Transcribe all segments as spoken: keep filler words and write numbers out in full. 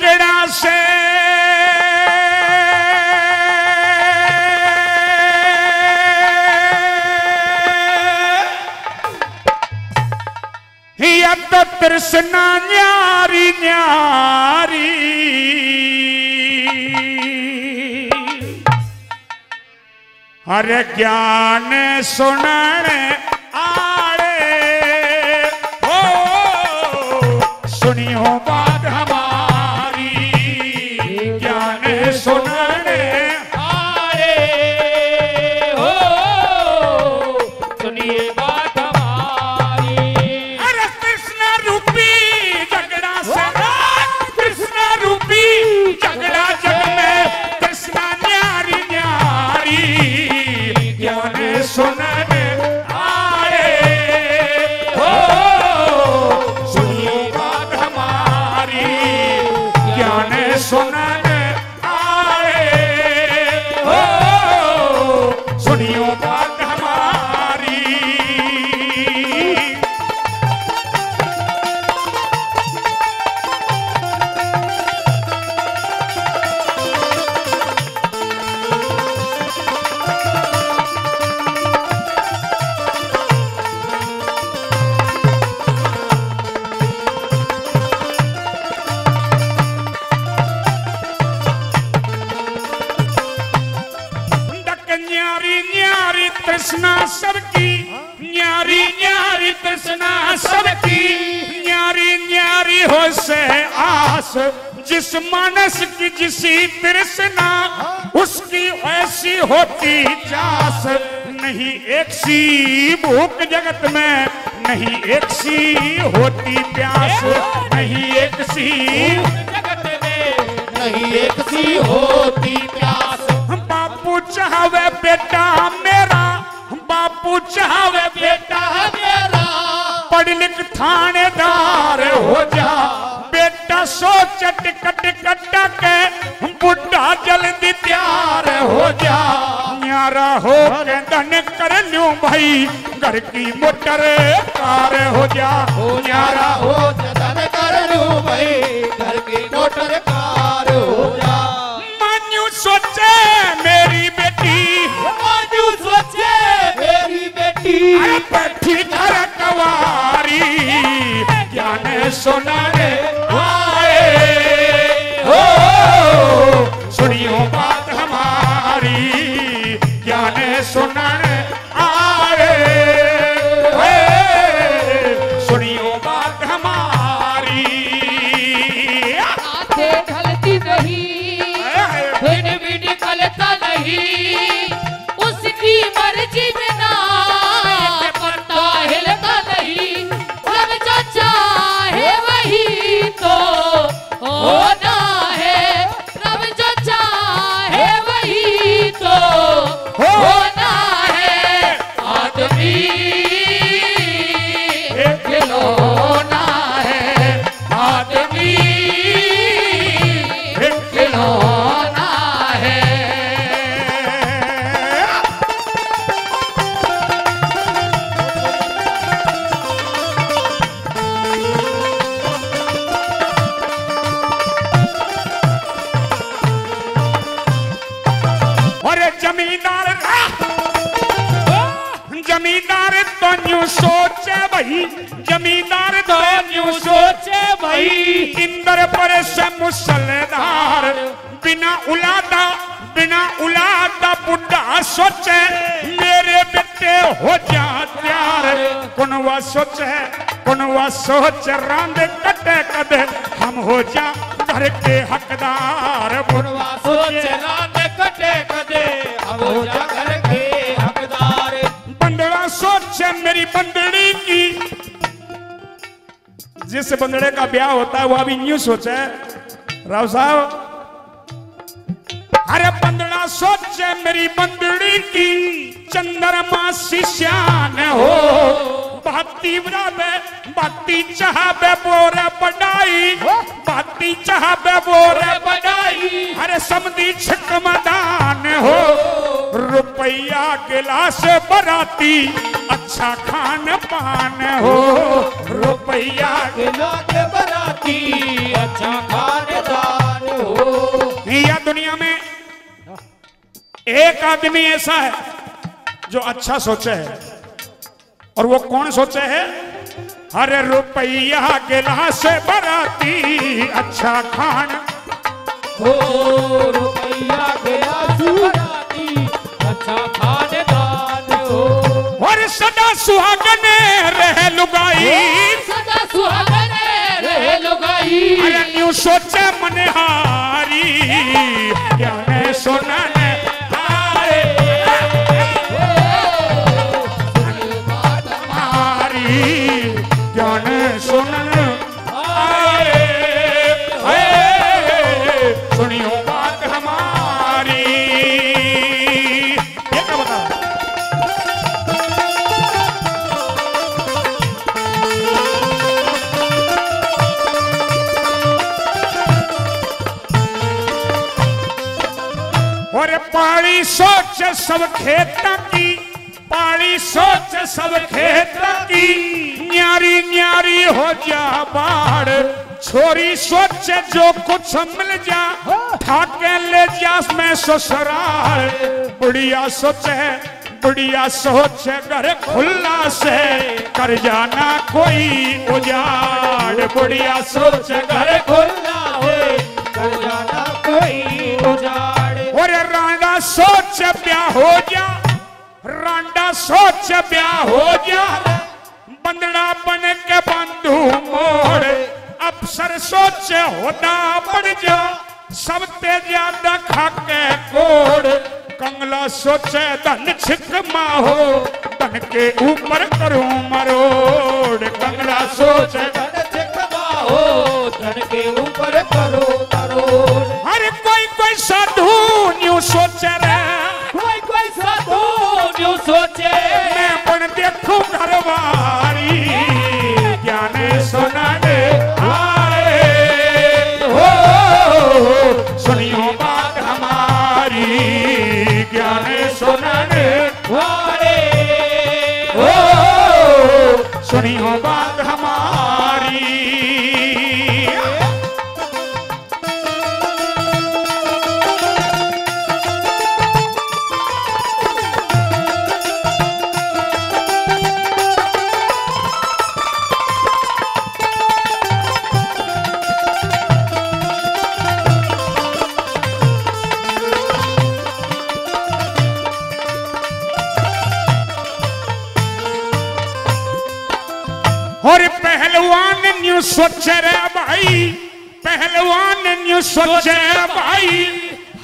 गढ़ड़ा से या तो तृष्णा न्यारी न्यारी हरे ज्ञान सुनने आड़े हो सुनियो बात हमारी ज्ञान सुनने आड़े हो सुनिए बात हमारी। अरे कृष्ण रूपी झगड़ा से कृष्ण रूपी झगड़ा जग में कृष्ण न्यारी न्यारी ज्ञान सुनने कृष्णा सबकी न्यारी न्यारी कृष्णा सबकी न्यारी न्यारी हो से आस जिस मानस की जिसी तृष्णा उसकी ऐसी होती जास। नहीं एक सी भूख जगत में नहीं एक सी होती प्यास नहीं एक सी जगत में नहीं एक सी होती प्यास। बापू चाहवे बेटा मेरा बापू चाहवे बेटा मेरा पढ़ लिख थानेदार हो जा बेटा सोच टिकट कटा के बुढ़ा जल्दी तैयार हो जा। न्यारा हो के धन कर लूं भाई घर की मोटर कार हो जा हो न्यारा हो के धन कर लूं भाई घर की मोटर कार हो जा। मान्यू सोचे मेरी बेटी मान्यू सोचे मेरी बेटी बैठी घर कवारी ज्ञान सुनने आए हो सुनियो बात हमारी ज्ञान सुनने आए हो सुनियो बात हमारी। ढलती नहीं फिर भी निकलता नहीं उसकी मर्जी में ना पता हिलता नहीं रब जो चाहे वही तो होना है रब जो चाहे वही तो होना है आदमी खिलौना है आदमी खिलौना। जमींदार तो न्यू सोचे भाई जमींदार तो न्यू सोचे भाई इंदर पर से मुसलधार बिना उलादा बिना उलादा बुढ़ा सोचे मेरे बेटे हो जा प्यार। कुनवा सोचे कुनवा सोच रंग कटे कदे हम हो जा घर के हकदार कुनवा सोच रंग कटे कदे हम हो जा घर के हकदार। बंदड़ा सोचे मेरी बंदड़ी की जिस बंदड़े का ब्याह होता है वो अभी न्यू सोचे राव साहब। अरे बंदड़ा सोचे मेरी बंदड़ी की चंद्रमा सी श्यान हो बाती बराबर बाती चाहबे बोरे बढ़ाई बाती चाहबे बोरे बढ़ाई। अरे समधी छिक मदान हो रुपया गिलास बराती अच्छा खान पान हो रुपया लाख बराती अच्छा खानदान हो। यह दुनिया में एक आदमी ऐसा है जो अच्छा सोचे है, और वो कौन सोचे है? हरे रुपया गिलास बराती अच्छा खान हो रुपया गिलास बराती अच्छा खानदान हो। और सदा सुहागन रह लुगाई सदा सुहागन रह लुगाई अरे न्यू सोचे मनहारी क्या है सोना ने पाली सोच सब खेता की पाली सोच सब खेता की न्यारी न्यारी हो जा बाड़ छोरी सोच जो कुछ मिल जा ठाके ले जा मैं ससुराल। बुढ़िया सोचे बुढ़िया सोच घर खुला से कर जाना कोई उजाड़ बुढ़िया सोच घर खुला हो कर जाना कोई उजाड़। रांडा सोच ब्याह हो जा रांडा सोच ब्याह हो जा बंदड़ा बन के बंधु मोड़ अफसर सोच होता बढ़ जा सबसे ज्यादा खाके कोड़। कंगला सोचे धन छिक माहो धन के ऊपर करूं मरोड़ कंगला सोचे धन छिक माहो धन के ऊपर करो मरोड़। हर कोई कोई साधु न्यू सोचे रे कोई कोई साधु न्यू सोचे मैं बन देखूं घरवारी ज्ञान सुना दे आए हो सुनियो बात हमारी ज्ञान सुना दे आए हो सुनियो बात सोचे रे भाई पहलवान न्यू सोचे भाई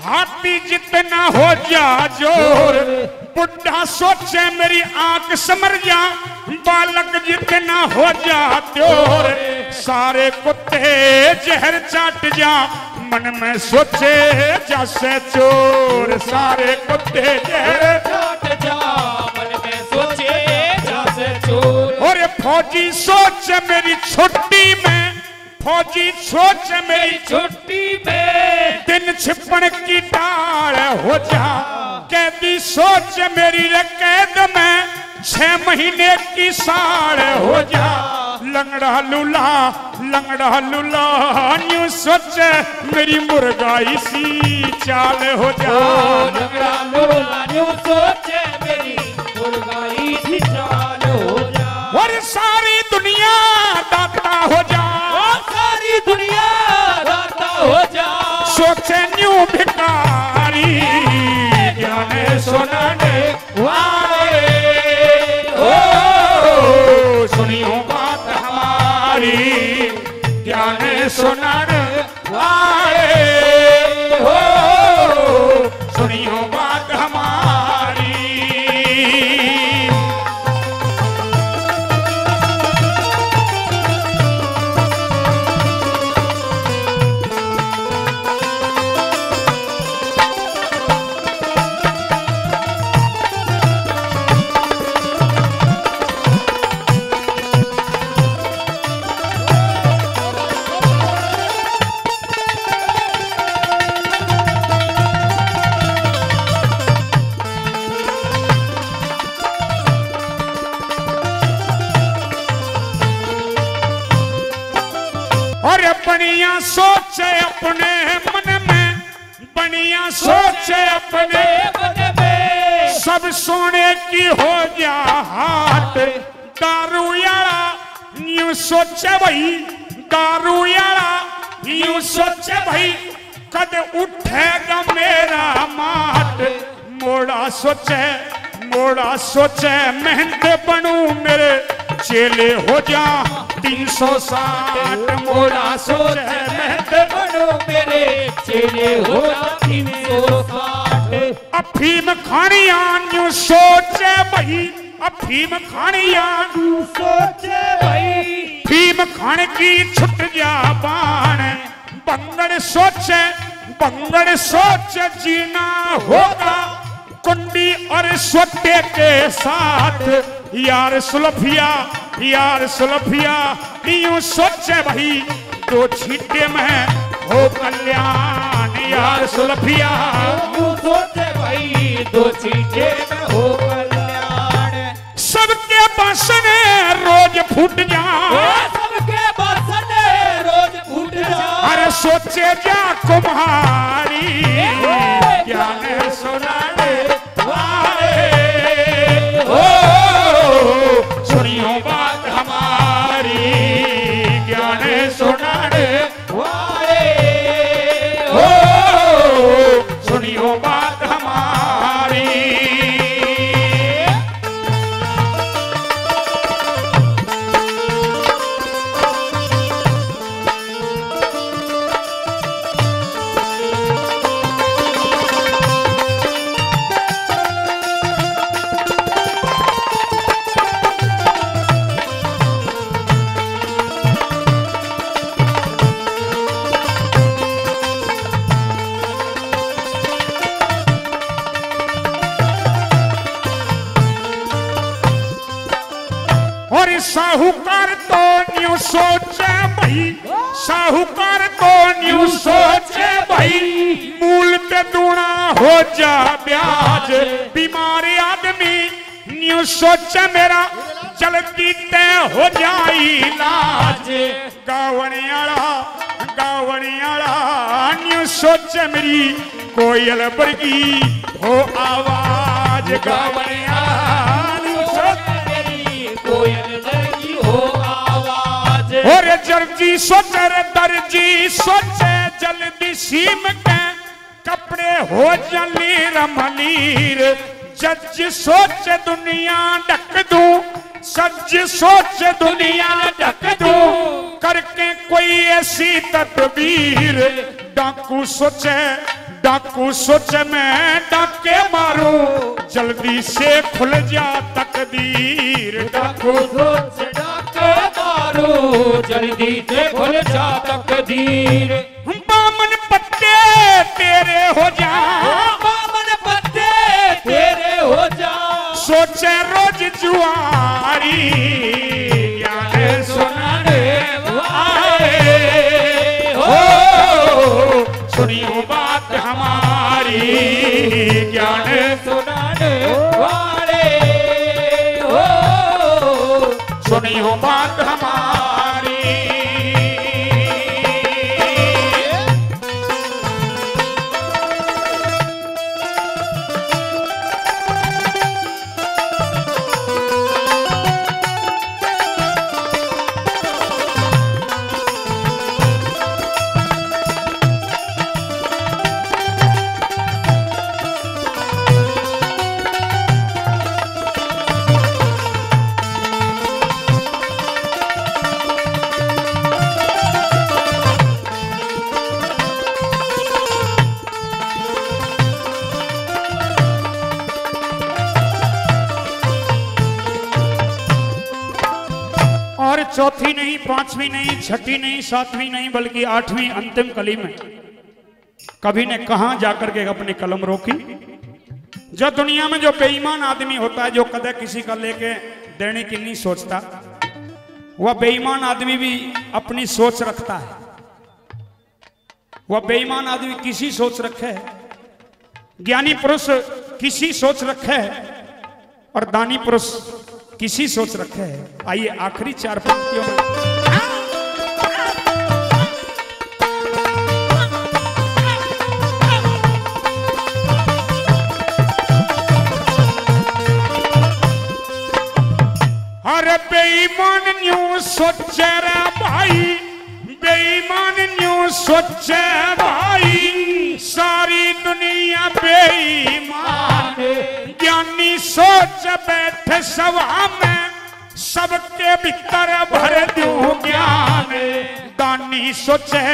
हाथी जितना हो जा जोर बुढ़ा सोचे मेरी आंख समर जा बालक जितना हो जा त्योर। सारे कुत्ते जहर चाट जा मन में सोचे जैसे चोर सारे कुत्ते जहर चाट जा मन में सोचे जैसे चोर। और फौजी सोच मेरी छुट्टी में फौजी सोच मेरी छुट्टी में दिन छिपन की टाल हो जा कैदी सोच मेरी कैद में छह महीने की साल हो जा। लंगड़ा लूला लंगड़ा लूला न्यू सोच मेरी मुर्गाई सी चाल हो जा लंगड़ा लूला न्यू सोच मेरी मुर्गाई सी चाल हो जा। और सारी दुनिया दाता हो जा सारी दुनिया दाता हो जा सोचे न्यू भिखारी जाने सुनाने ओ सुनियो बात हमारी जाने सुनाने हो सुनियो बात बढ़िया सोचे अपने मन में, बढ़िया सोचे अपने मन में, सब सोने की हो गया हाथ दारू यारा यूं सोचे भाई, दारू यारा यूं सोचे भाई, कद उठेगा मेरा मात मोड़ा सोचे, मोड़ा सोचे मेहनत बनू मेरे चेले हो जा तीन सौ साठ, मोड़ा सोचे मेहनत बनू मेरे चेले हो जा तीन सौ साठ। अफीम खानिया यूं सोचे भाई, अफीम खानिया यूं सोचे भाई, अफीम खान की छुट जा बाण, बंगड़ सोचे, बंगड़ सोचे जीना होगा कुंडी और सोटे के साथ, यार सुलफिया, यार सुलफिया यूं सोचे भाई, दो छीटे में हो कल्याण, यार सुलफिया यूं सोचे भाई, दो छीटे में हो कल्याण। सबके बसने रोज फूट जा, सबके बसने रोज फूट जा, अरे सोचे जा कुम्हारी क्या ने सुना साहूकार तो न्यू सोचे भाई, साहूकार तो न्यू सोचे भाई, मूल पे दूना हो जा ब्याज, बीमारी आदमी न्यू सोचे मेरा जल्दी तय हो जाए इलाज, गावणियाला गावणियाला न्यू सोचे मेरी कोयल वर्गी हो आवाज, गावणियाला और जल्दी सोचर दर्जी सोचे जल्दी सीम के कपड़े हो जली रमलीर, जज सोच दुनिया ढक दू, सज सोच दुनिया ढक दू, करके कोई ऐसी तदबीर, डाकू सोचे डाकू सोचे मैं डाके मारू, जल्दी से खुल जा तकदीर, डाकू सोच डाके मारू, जल्दी से खुल जा तकदीर। बामन पत्ते तेरे हो जा, बामन पत्ते तेरे हो जा, सोचे रोज जुआरी क्या ने सुनाने वाले हो, सुनियो बात हमारी क्या ने सुनाने वाले हो, सुनियो बात हमारी। चौथी नहीं, पांचवी नहीं, छठी नहीं, सातवीं नहीं, बल्कि आठवीं अंतिम कली में कभी ने कहां जाकर के अपनी कलम रोकी। जो दुनिया में जो बेईमान आदमी होता है, जो कदे किसी का लेके देने की नहीं सोचता, वह बेईमान आदमी भी अपनी सोच रखता है, वह बेईमान आदमी किसी सोच रखे है, ज्ञानी पुरुष किसी सोच रखे है और दानी पुरुष किसी सोच रखे है। आइए आखिरी चार पंक्तियों में सोचे रे भाई, बेईमान न्यू सोचे भाई, सारी दुनिया बेईमान, ज्ञानी सोच बैठे सभा में, सबके भीतर भर दूं ज्ञान। दानी सोचे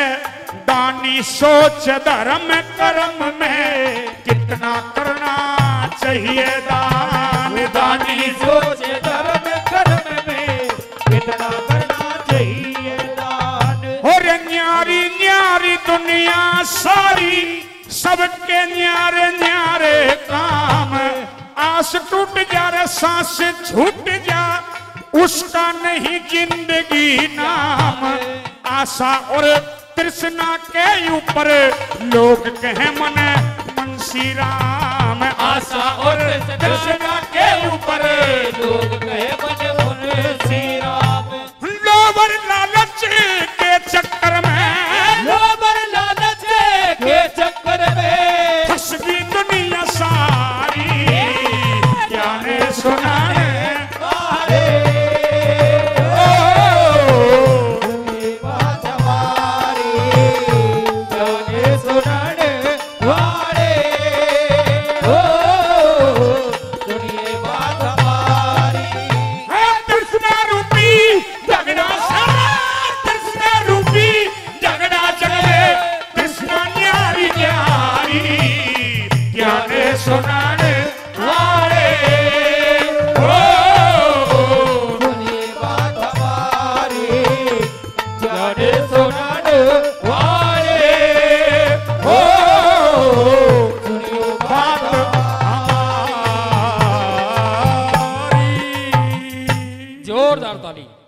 दानी सोच धर्म कर्म में, कितना करना चाहिए दान। दानी सोच धर्म कर्म में, कितना करना चाहिए दान। और न्यारी न्यारी दुनिया सारी, सबके न्यारे न्यारे काम। आस टूट जा रे सांस छूट जा, उसका नहीं जिंदगी नाम। आशा और तृष्णा के ऊपर लोग कहे मन मुंशी राम। आशा और तृष्णा के ऊपर लोग कहे